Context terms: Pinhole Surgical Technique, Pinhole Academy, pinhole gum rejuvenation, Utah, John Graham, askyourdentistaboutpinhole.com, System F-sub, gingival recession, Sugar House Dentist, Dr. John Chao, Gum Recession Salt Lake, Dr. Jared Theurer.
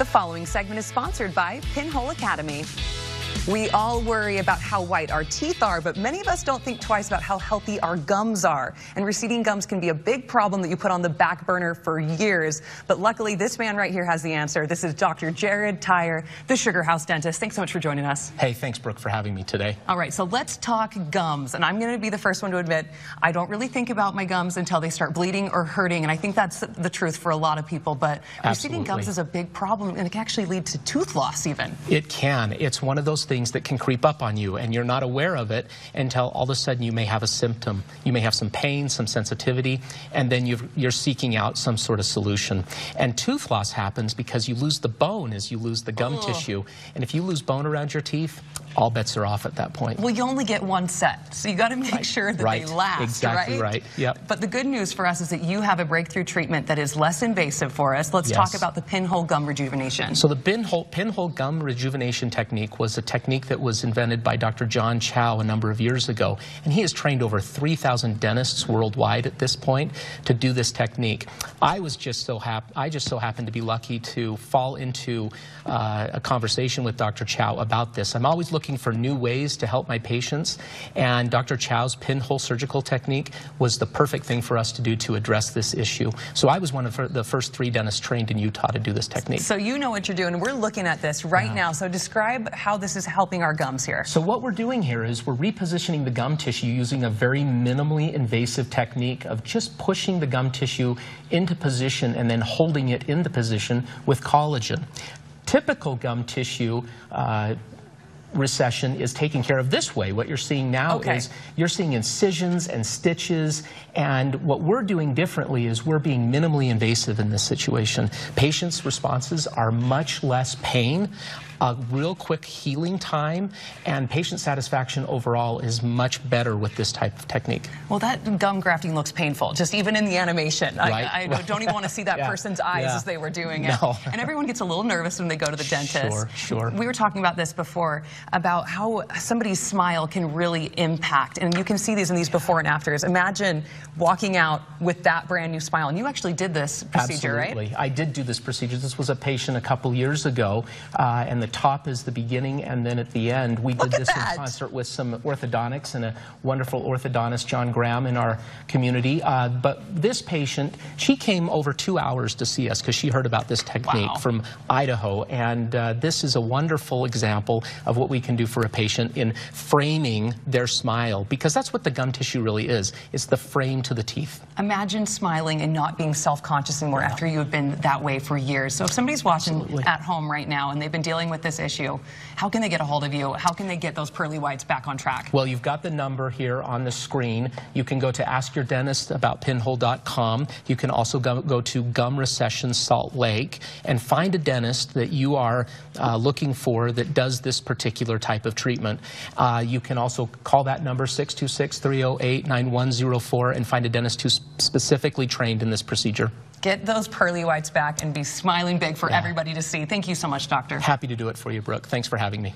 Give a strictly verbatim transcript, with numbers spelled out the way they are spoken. The following segment is sponsored by Pinhole Academy. We all worry about how white our teeth are, but many of us don't think twice about how healthy our gums are. And receding gums can be a big problem that you put on the back burner for years. But luckily, this man right here has the answer. This is Doctor Jared Theurer, the Sugar House Dentist. Thanks so much for joining us. Hey, thanks, Brooke, for having me today. All right, so let's talk gums. And I'm going to be the first one to admit, I don't really think about my gums until they start bleeding or hurting. And I think that's the truth for a lot of people. But receding gums is a big problem, and it can actually lead to tooth loss even. It can. It's one of those things that can creep up on you, and you're not aware of it until all of a sudden you may have a symptom. You may have some pain, some sensitivity, and then you've, you're seeking out some sort of solution. And tooth loss happens because you lose the bone as you lose the gum oh. tissue. And if you lose bone around your teeth, all bets are off at that point. Well, you only get one set, so you got to make right. sure that right. they last. Exactly right. right. Yep. But the good news for us is that you have a breakthrough treatment that is less invasive for us. Let's yes. talk about the pinhole gum rejuvenation. So the pinhole, pinhole gum rejuvenation technique was a technique technique that was invented by Doctor John Chao a number of years ago. And he has trained over three thousand dentists worldwide at this point to do this technique. I was just so hap I just so happened to be lucky to fall into uh, a conversation with Doctor Chao about this. I'm always looking for new ways to help my patients, and Doctor Chao's pinhole surgical technique was the perfect thing for us to do to address this issue. So I was one of the first three dentists trained in Utah to do this technique. So you know what you're doing. We're looking at this right yeah. now. So describe how this is helping our gums here. So what we're doing here is we're repositioning the gum tissue using a very minimally invasive technique of just pushing the gum tissue into position and then holding it in the position with collagen. Typical gum tissue uh, recession is taken care of this way. What you're seeing now okay. is you're seeing incisions and stitches, and what we're doing differently is we're being minimally invasive in this situation. Patients' responses are much less pain, a real quick healing time, and patient satisfaction overall is much better with this type of technique. Well, that gum grafting looks painful, just even in the animation. Right? I, I don't even want to see that yeah. person's eyes yeah. as they were doing it. No. And everyone gets a little nervous when they go to the dentist. Sure, sure. We were talking about this before, about how somebody's smile can really impact, and you can see these in these before and afters. Imagine walking out with that brand new smile, and you actually did this procedure, Absolutely. right? I did do this procedure. This was a patient a couple years ago, uh, and the top is the beginning, and then at the end, we did this that. in concert with some orthodontics and a wonderful orthodontist, John Graham, in our community. Uh, but this patient, she came over two hours to see us because she heard about this technique wow. from Idaho, and uh, this is a wonderful example of what we can do for a patient in framing their smile, because that's what the gum tissue really is. It's the frame to the teeth. Imagine smiling and not being self-conscious anymore yeah. after you have been that way for years. So if somebody's watching Absolutely. at home right now and they've been dealing with this issue, how can they get a hold of you? How can they get those pearly whites back on track? Well, you've got the number here on the screen. You can go to ask your dentist about pinhole dot com. You can also go, go to Gum Recession Salt Lake and find a dentist that you are uh, looking for that does this particular type of treatment. Uh, you can also call that number six two six, three oh eight, nine one oh four and find a dentist who's specifically trained in this procedure. Get those pearly whites back and be smiling big for yeah. everybody to see. Thank you so much, Doctor. Happy to do it for you, Brooke. Thanks for having me.